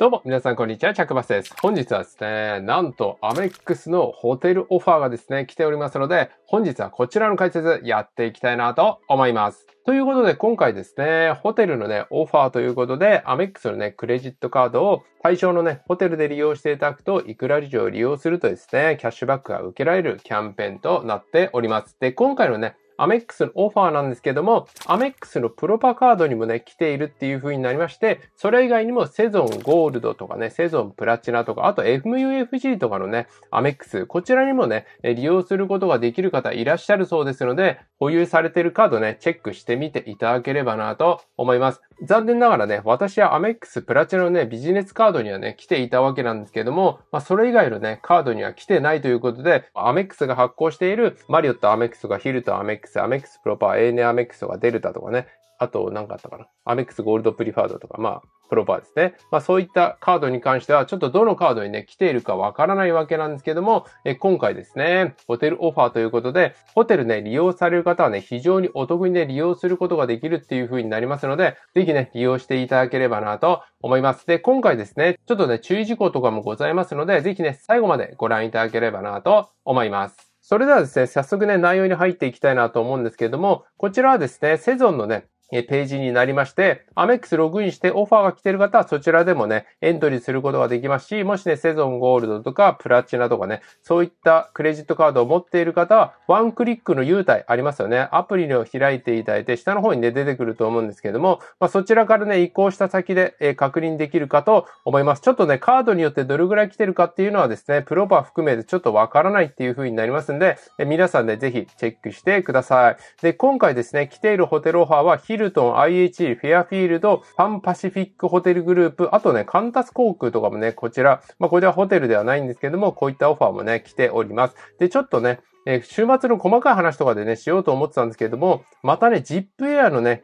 どうも、皆さん、こんにちは。着バスです。本日はですね、なんと、アメックスのホテルオファーがですね、来ておりますので、本日はこちらの解説やっていきたいなと思います。ということで、今回ですね、ホテルのね、オファーということで、アメックスのね、クレジットカードを対象のね、ホテルで利用していただくと、いくら以上利用するとですね、キャッシュバックが受けられるキャンペーンとなっております。で、今回のね、アメックスのオファーなんですけども、アメックスのプロパカードにもね、来ているっていう風になりまして、それ以外にもセゾンゴールドとかね、セゾンプラチナとか、あと MUFG とかのね、アメックス、こちらにもね、利用することができる方いらっしゃるそうですので、保有されているカードね、チェックしてみていただければなと思います。残念ながらね、私はアメックスプラチナのね、ビジネスカードにはね、来ていたわけなんですけども、まあ、それ以外のね、カードには来てないということで、アメックスが発行しているマリオットアメックスとかヒルトンアメックスアメックスプロパー、ANA アメックスとかデルタとかね、あと何かあったかな、アメックスゴールドプリファードとか、まあ、プロパーですね。まあそういったカードに関しては、ちょっとどのカードにね、来ているかわからないわけなんですけども、今回ですね、ホテルオファーということで、ホテルね、利用される方はね、非常にお得にね、利用することができるっていう風になりますので、ぜひね、利用していただければなと思います。で、今回ですね、ちょっとね、注意事項とかもございますので、ぜひね、最後までご覧いただければなと思います。それではですね、早速ね、内容に入っていきたいなと思うんですけれども、こちらはですね、セゾンのね、ページになりまして、アメックスログインしてオファーが来ている方はそちらでもね、エントリーすることができますし、もしね、セゾンゴールドとかプラチナとかね、そういったクレジットカードを持っている方は、ワンクリックの優待ありますよね。アプリを開いていただいて、下の方にね、出てくると思うんですけども、まあ、そちらからね、移行した先で確認できるかと思います。ちょっとね、カードによってどれぐらい来てるかっていうのはですね、プロパー含めてちょっとわからないっていう風になりますんで、皆さんね、ぜひチェックしてください。で、今回ですね、来ているホテルオファーは、ヒルトン、IHG、フェアフィールド、パンパシフィックホテルグループ、あとね、カンタス航空とかもね、こちら、まあ、こちらホテルではないんですけども、こういったオファーもね、来ております。で、ちょっとね、週末の細かい話とかでね、しようと思ってたんですけれども、またね、ジップエアのね、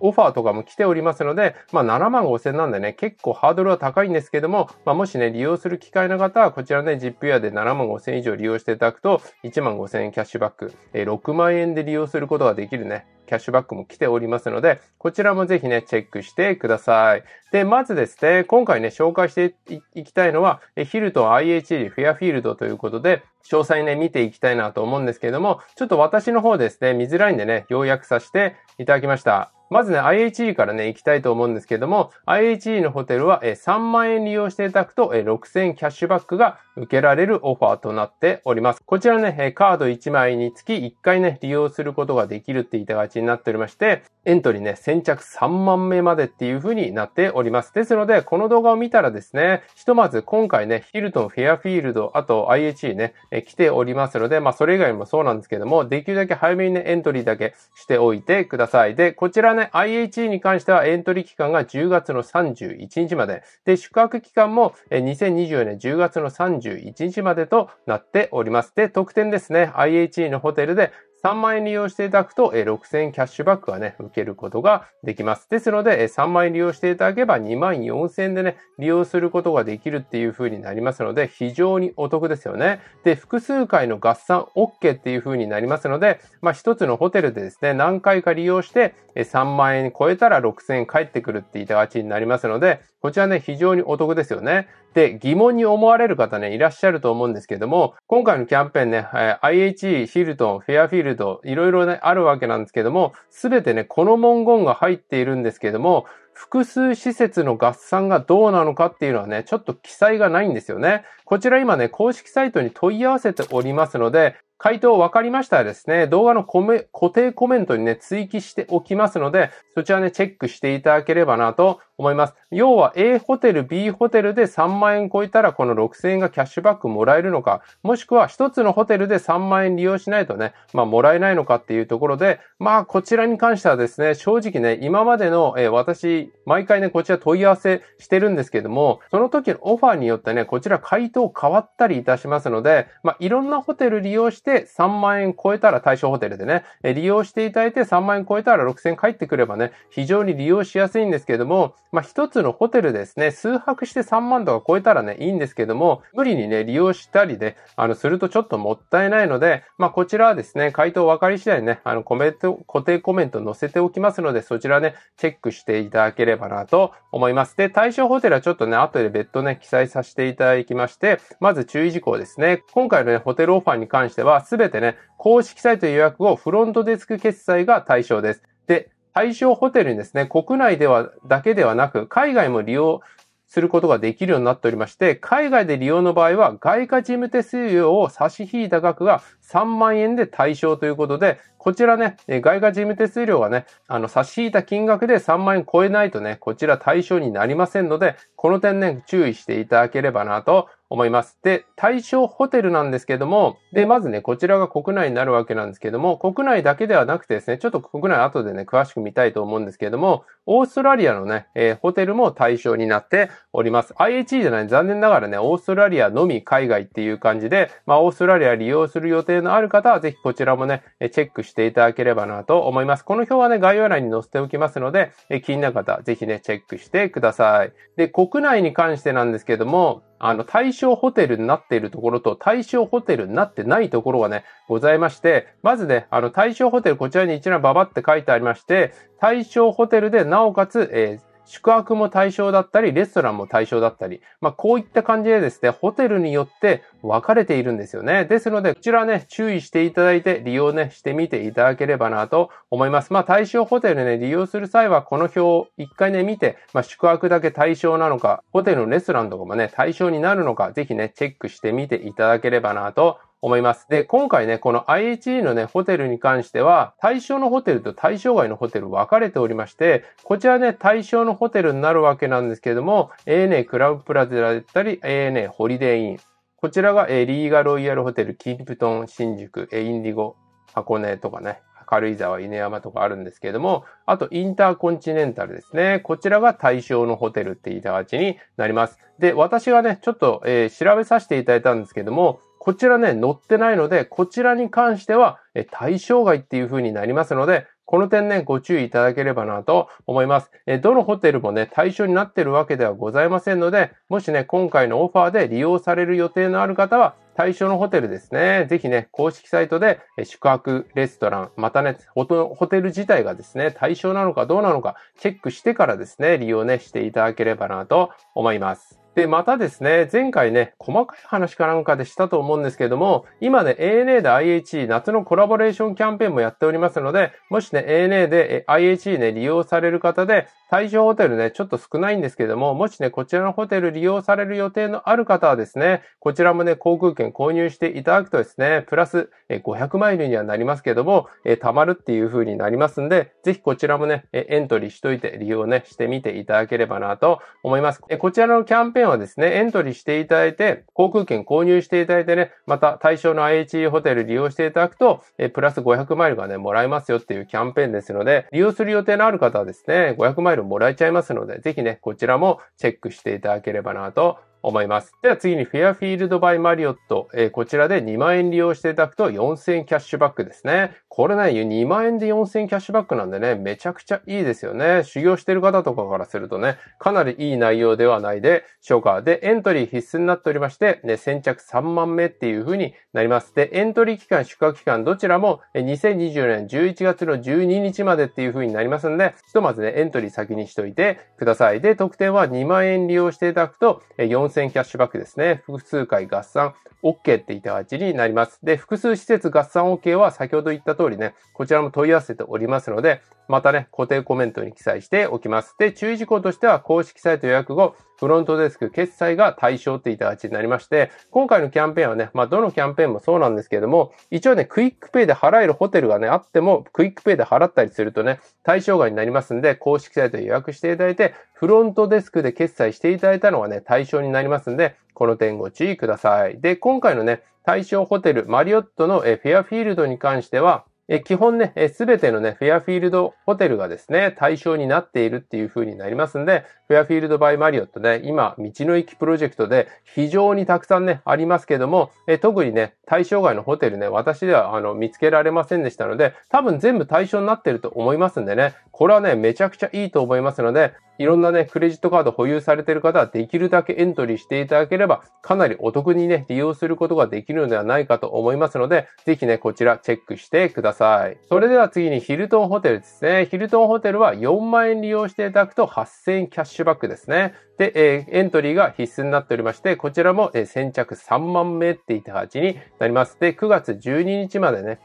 オファーとかも来ておりますので、まあ75,000なんでね、結構ハードルは高いんですけども、まあもしね、利用する機会の方は、こちらね、ジップエアで75,000以上利用していただくと、15,000円キャッシュバック、60,000円で利用することができるね、キャッシュバックも来ておりますので、こちらもぜひね、チェックしてください。で、まずですね、今回ね、紹介していきたいのは、ヒルトン、IHG、フェアフィールドということで、詳細ね、見ていきたいなと思うんですけども、ちょっと私の方ですね、見づらいんでね、要約させていただきました。まずね、IHG からね、行きたいと思うんですけども、IHG のホテルは30,000円利用していただくと6,000円キャッシュバックが受けられるオファーとなっております。こちらね、カード1枚につき1回ね、利用することができるっていった形になっておりまして、エントリーね、先着3万名までっていう風になっております。ですので、この動画を見たらですね、ひとまず今回ね、ヒルトン、フェアフィールド、あと IHG ね、来ておりますので、まあそれ以外もそうなんですけども、できるだけ早めにね、エントリーだけしておいてください。で、こちらね、IHG に関してはエントリー期間が10月の31日まで。で、宿泊期間も2024年10月の31日までとなっております。で、特典ですね、IHG のホテルで30,000円利用していただくと6,000円キャッシュバックはね、受けることができます。ですので、30,000円利用していただけば24,000円でね、利用することができるっていう風になりますので、非常にお得ですよね。で、複数回の合算 OK っていう風になりますので、まあ一つのホテルでですね、何回か利用して30,000円超えたら6,000円返ってくるっていった形になりますので、こちらね、非常にお得ですよね。で、疑問に思われる方ね、いらっしゃると思うんですけども、今回のキャンペーンね、IHG、ヒルトン、フェアフィールド、いろいろね、あるわけなんですけども、すべてね、この文言が入っているんですけども、複数施設の合算がどうなのかっていうのはね、ちょっと記載がないんですよね。こちら今ね、公式サイトに問い合わせておりますので、回答分かりましたらですね、動画の固定コメントにね、追記しておきますので、そちらね、チェックしていただければなと思います。要は A ホテル、B ホテルで30,000円超えたらこの6,000円がキャッシュバックもらえるのか、もしくは一つのホテルで30,000円利用しないとね、まあもらえないのかっていうところで、まあこちらに関してはですね、正直ね、今までの、私、毎回ね、こちら問い合わせしてるんですけども、その時のオファーによってね、こちら回答変わったりいたしますので、まあいろんなホテル利用して、30,000円超えたら対象ホテルでね、利用していただいて30,000円超えたら6,000円返ってくればね、非常に利用しやすいんですけれども、まあ、一つのホテルですね、数泊して3万とか超えたらね、いいんですけども、無理にね、利用したりで、するとちょっともったいないので、まあ、こちらはですね、回答分かり次第ね、固定コメント載せておきますので、そちらね、チェックしていただければなと思います。で、対象ホテルはちょっとね、後で別途ね、記載させていただきまして、まず注意事項ですね。今回のね、ホテルオファーに関しては、すべてね、公式サイト予約後、フロントデスク決済が対象です。で、対象ホテルにですね、国内では、だけではなく、海外も利用することができるようになっておりまして、海外で利用の場合は、外貨事務手数料を差し引いた額が3万円で対象ということで、こちらね、外貨事務手数料がね、差し引いた金額で3万円超えないとね、こちら対象になりませんので、この点ね、注意していただければなと思います。で、対象ホテルなんですけども、で、まずね、こちらが国内になるわけなんですけども、国内だけではなくてですね、ちょっと国内後でね、詳しく見たいと思うんですけども、オーストラリアのね、ホテルも対象になっております。IHG じゃない、残念ながらね、オーストラリアのみ海外っていう感じで、まあ、オーストラリア利用する予定のある方は、ぜひこちらもね、チェックしていただければなと思います。この表はね、概要欄に載せておきますので、気になる方、ぜひね、チェックしてください。で、国内に関してなんですけども、対象ホテルになっているところと対象ホテルになってないところがね、ございまして、まずね、対象ホテル、こちらに一覧ババって書いてありまして、対象ホテルで、なおかつ、宿泊も対象だったり、レストランも対象だったり、まあ、こういった感じでですね、ホテルによって分かれているんですよね。ですので、こちらね、注意していただいて、利用ね、してみていただければなと思います。まあ、対象ホテルね、利用する際は、この表を一回ね、見て、まあ、宿泊だけ対象なのか、ホテルのレストランとかもね、対象になるのか、ぜひね、チェックしてみていただければなと思います。で、今回ね、この IHG のね、ホテルに関しては、対象のホテルと対象外のホテル分かれておりまして、こちらね、対象のホテルになるわけなんですけれども、ANA クラブプラザだったり、ANA ホリデーイン。こちらが、リーガロイヤルホテル、キンプトン、新宿、インディゴ、箱根とかね、軽井沢、犬山とかあるんですけれども、あとインターコンチネンタルですね。こちらが対象のホテルって言いた形になります。で、私がね、ちょっと、調べさせていただいたんですけれども、こちらね、載ってないので、こちらに関しては対象外っていう風になりますので、この点ね、ご注意いただければなと思います。どのホテルもね、対象になっているわけではございませんので、もしね、今回のオファーで利用される予定のある方は、対象のホテルですね。ぜひね、公式サイトで宿泊、レストラン、またね、ホテル自体がですね、対象なのかどうなのか、チェックしてからですね、利用ね、していただければなと思います。で、またですね、前回ね、細かい話かなんかでしたと思うんですけども、今ね、ANA で IHG 夏のコラボレーションキャンペーンもやっておりますので、もしね、ANA で IHG ね、利用される方で、対象ホテルね、ちょっと少ないんですけども、もしね、こちらのホテル利用される予定のある方はですね、こちらもね、航空券購入していただくとですね、プラス500マイルにはなりますけども、貯まるっていう風になりますんで、ぜひこちらもね、エントリーしといて利用ね、してみていただければなと思います。こちらのキャンペーンはですね、エントリーしていただいて、航空券購入していただいてね、また対象の IHG ホテル利用していただくと、プラス500マイルがね、もらえますよっていうキャンペーンですので、利用する予定のある方はですね、500マイルもらえちゃいますので、ぜひね、こちらもチェックしていただければなと思います。では次にフェアフィールドバイマリオット。こちらで2万円利用していただくと4000円キャッシュバックですね。これね、2万円で4000円キャッシュバックなんでね、めちゃくちゃいいですよね。修行してる方とかからするとね、かなりいい内容ではないでしょうか。で、エントリー必須になっておりまして、ね、先着3万名っていう風になります。で、エントリー期間、宿泊期間、どちらも2020年11月の12日までっていう風になりますんで、ひとまずね、エントリー先にしといてください。で、特典は2万円利用していただくと4000円キャッシュバックですね。複数回合算 OK って言った形になります。で、複数施設合算 OK は先ほど言った通りね、こちらも問い合わせておりますので、またね、固定コメントに記載しておきます。で、注意事項としては、公式サイト予約後、フロントデスク決済が対象っていった形になりまして、今回のキャンペーンはね、まあ、どのキャンペーンもそうなんですけれども、一応ね、クイックペイで払えるホテルがね、あっても、クイックペイで払ったりするとね、対象外になりますんで、公式サイト予約していただいて、フロントデスクで決済していただいたのがね、対象になりますんで、この点ご注意ください。で、今回のね、対象ホテル、マリオットのフェアフィールドに関しては、基本ね、すべてのね、フェアフィールドホテルがですね、対象になっているっていう風になりますんで、フェアフィールドバイマリオットね、今、道の駅プロジェクトで非常にたくさんね、ありますけども、特にね、対象外のホテルね、私では見つけられませんでしたので、多分全部対象になってると思いますんでね、これはね、めちゃくちゃいいと思いますので、いろんなね、クレジットカード保有されている方はできるだけエントリーしていただければ、かなりお得にね、利用することができるのではないかと思いますので、ぜひね、こちらチェックしてください。それでは次にヒルトンホテルですね。ヒルトンホテルは4万円利用していただくと8000円キャッシュバックですね。で、エントリーが必須になっておりまして、こちらも先着3万名っていた形になります。で、9月12日までね、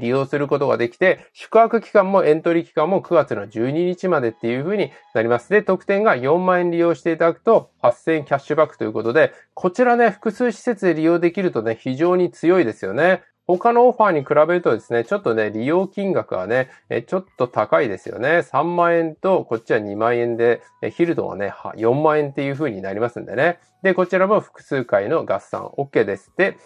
利用することができて、宿泊期間もエントリー期間も9月の12日までっていう風になります。で、特典が4万円利用していただくと8000円キャッシュバックということで、こちらね、複数施設で利用できるとね、非常に強いですよね。他のオファーに比べるとですね、ちょっとね、利用金額はね、ちょっと高いですよね。3万円と、こっちは2万円で、ヒルトンはね、4万円っていう風になりますんでね。で、こちらも複数回の合算 OK です。で、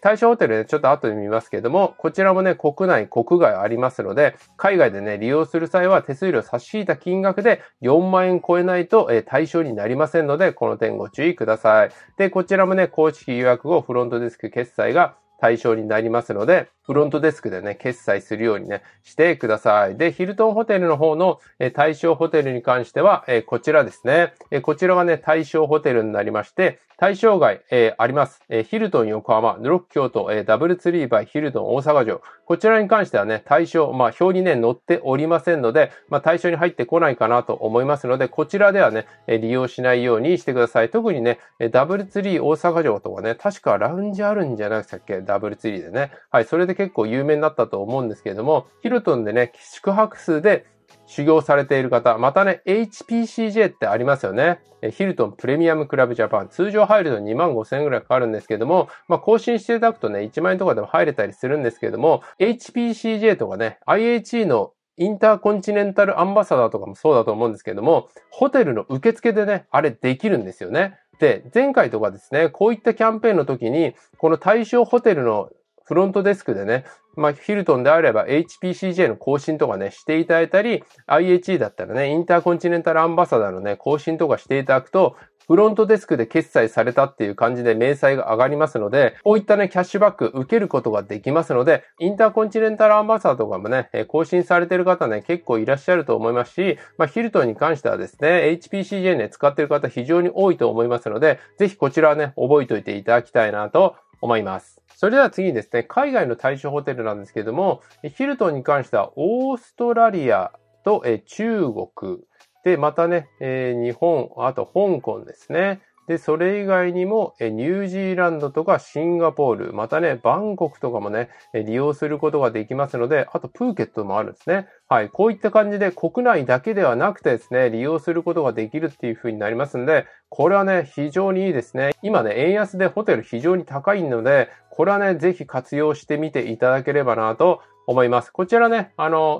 対象ホテルね、ちょっと後で見ますけども、こちらもね、国内、国外ありますので、海外でね、利用する際は手数料差し引いた金額で4万円超えないと、対象になりませんので、この点ご注意ください。で、こちらもね、公式予約後、フロントデスク決済が対象になりますので、フロントデスクでね、決済するようにね、してください。で、ヒルトンホテルの方の対象ホテルに関しては、こちらですね。こちらがね、対象ホテルになりまして、対象外、あります。ヒルトン横浜、ヌロック京都、ダブルツリーバイヒルトン大阪城。こちらに関してはね、対象、まあ、表にね、載っておりませんので、まあ、対象に入ってこないかなと思いますので、こちらではね、利用しないようにしてください。特にね、ダブルツリー大阪城とかね、確かラウンジあるんじゃないですかっけ？ダブルツリーでね。はい、それで結構有名になったと思うんですけれども、ヒルトンでね、宿泊数で修行されている方、またね、HPCJ ってありますよね。ヒルトンプレミアムクラブジャパン。通常入ると25,000円ぐらいかかるんですけども、まあ、更新していただくとね、1万円とかでも入れたりするんですけども、HPCJ とかね、IHG のインターコンチネンタルアンバサダーとかもそうだと思うんですけども、ホテルの受付でね、あれできるんですよね。で、前回とかですね、こういったキャンペーンの時に、この対象ホテルのフロントデスクでね、まあ、ヒルトンであれば HPCJ の更新とかね、していただいたり、IHG だったらね、インターコンチネンタルアンバサダーのね、更新とかしていただくと、フロントデスクで決済されたっていう感じで明細が上がりますので、こういったね、キャッシュバック受けることができますので、インターコンチネンタルアンバサダーとかもね、更新されてる方ね、結構いらっしゃると思いますし、まあ、ヒルトンに関してはですね、HPCJ ね、使ってる方非常に多いと思いますので、ぜひこちらはね、覚えておいていただきたいなと思います。それでは次にですね、海外の対象ホテルなんですけども、ヒルトンに関してはオーストラリアと中国で、またね、日本、あと香港ですね。で、それ以外にもニュージーランドとかシンガポール、またね、バンコクとかもね、利用することができますので、あとプーケットもあるんですね。はい、こういった感じで国内だけではなくてですね、利用することができるっていう風になりますんで、これはね、非常にいいですね。今ね、円安でホテル非常に高いので、これはね、ぜひ活用してみていただければなと思います。こちらね、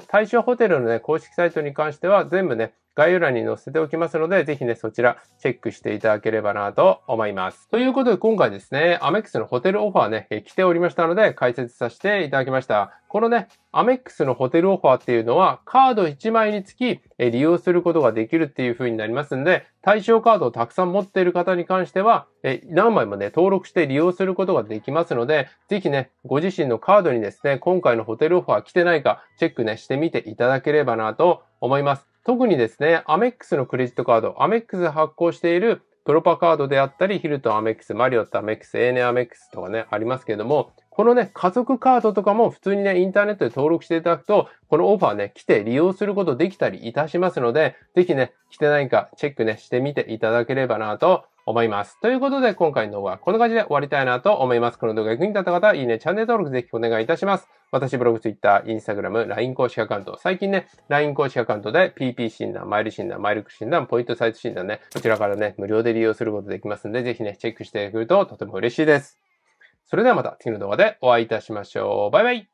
対象ホテルのね、公式サイトに関しては全部ね、概要欄に載せておきますので、ぜひね、そちらチェックしていただければなと思います。ということで、今回ですね、アメックスのホテルオファーね、来ておりましたので、解説させていただきました。このね、アメックスのホテルオファーっていうのは、カード1枚につき利用することができるっていう風になりますんで、対象カードをたくさん持っている方に関しては、何枚もね、登録して利用することができますので、ぜひね、ご自身のカードにですね、今回のホテルオファー来てないか、チェックね、してみていただければなと思います。特にですね、アメックスのクレジットカード、アメックス発行しているプロパカードであったり、ヒルトンアメックス、マリオットアメックス、ANAアメックスとかね、ありますけれども、このね、家族カードとかも普通にね、インターネットで登録していただくと、このオファーね、来て利用することできたりいたしますので、ぜひね、来てないかチェックね、してみていただければなと思います。ということで、今回の動画はこんな感じで終わりたいなと思います。この動画が役に立った方は、いいね、チャンネル登録ぜひお願いいたします。私、ブログ、ツイッター、インスタグラム、LINE 公式アカウント。最近ね、LINE 公式アカウントで PP 診断、マイル診断、マイルク診断、ポイントサイト診断ね、こちらからね、無料で利用することできますんで、ぜひね、チェックしてくるととても嬉しいです。それではまた次の動画でお会いいたしましょう。バイバイ。